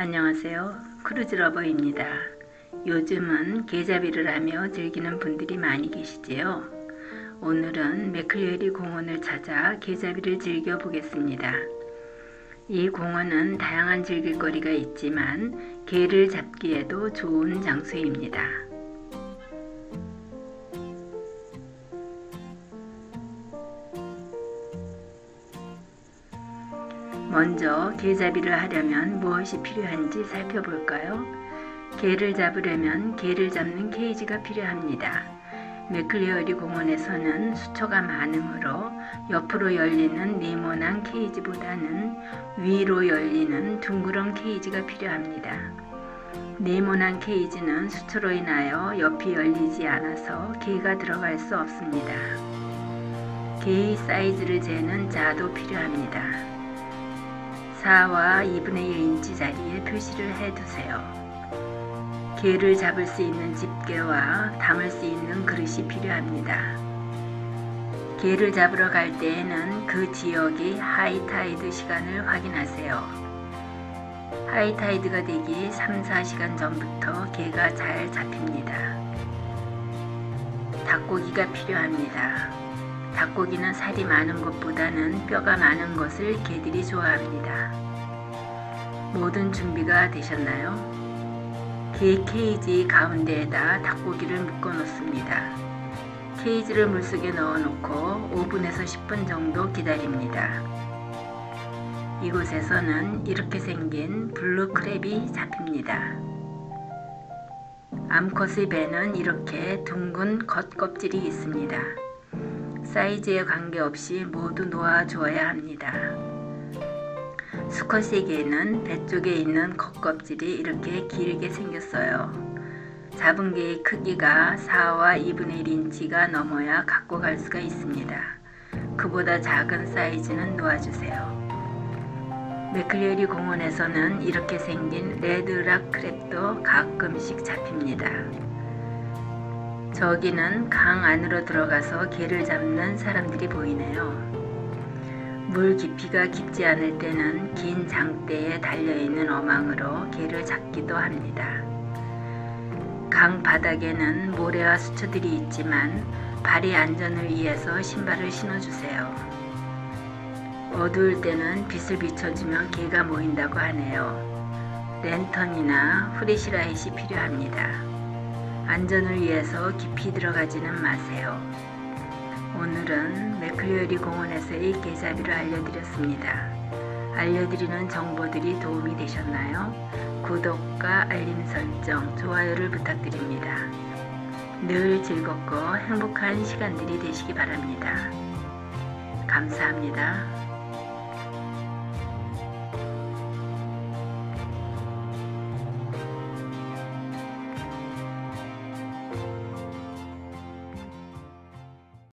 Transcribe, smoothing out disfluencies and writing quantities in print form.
안녕하세요. 크루즈러버입니다. 요즘은 계잡이를 하며 즐기는 분들이 많이 계시지요. 오늘은 맥클레리 공원을 찾아 계잡이를 즐겨 보겠습니다. 이 공원은 다양한 즐길거리가 있지만 개를 잡기에도 좋은 장소입니다. 먼저 개잡이를 하려면 무엇이 필요한지 살펴볼까요? 개를 잡으려면 개를 잡는 케이지가 필요합니다. 맥클레어리 공원에서는 수초가 많으므로 옆으로 열리는 네모난 케이지보다는 위로 열리는 둥그런 케이지가 필요합니다. 네모난 케이지는 수초로 인하여 옆이 열리지 않아서 개가 들어갈 수 없습니다. 개의 사이즈를 재는 자도 필요합니다. 4와 2분의 1인치 자리에 표시를 해두세요. 개를 잡을 수 있는 집게와 담을 수 있는 그릇이 필요합니다. 개를 잡으러 갈 때에는 그 지역의 하이타이드 시간을 확인하세요. 하이타이드가 되기 3-4시간 전부터 개가 잘 잡힙니다. 닭고기가 필요합니다. 닭고기는 살이 많은 것보다는 뼈가 많은 것을 개들이 좋아합니다. 모든 준비가 되셨나요? 개 케이지 가운데에다 닭고기를 묶어 놓습니다. 케이지를 물속에 넣어 놓고 5분에서 10분 정도 기다립니다. 이곳에서는 이렇게 생긴 블루 크랩이 잡힙니다. 암컷의 배는 이렇게 둥근 겉껍질이 있습니다. 사이즈에 관계없이 모두 놓아주어야 합니다. 수컷의 개는 배 쪽에 있는 겉껍질이 이렇게 길게 생겼어요. 잡은 개의 크기가 4와 2분의 1인치가 넘어야 갖고 갈 수가 있습니다. 그보다 작은 사이즈는 놓아주세요. 맥클레리 공원에서는 이렇게 생긴 레드락 크랩도 가끔씩 잡힙니다. 저기는 강 안으로 들어가서 개를 잡는 사람들이 보이네요. 물 깊이가 깊지 않을 때는 긴 장대에 달려있는 어망으로 개를 잡기도 합니다. 강 바닥에는 모래와 수초들이 있지만 발의 안전을 위해서 신발을 신어주세요. 어두울 때는 빛을 비춰주면 개가 모인다고 하네요. 랜턴이나 후레시라잇이 필요합니다. 안전을 위해서 깊이 들어가지는 마세요. 오늘은 맥클레리 공원에서의 계잡이를 알려드렸습니다. 알려드리는 정보들이 도움이 되셨나요? 구독과 알림 설정, 좋아요를 부탁드립니다. 늘 즐겁고 행복한 시간들이 되시기 바랍니다. 감사합니다.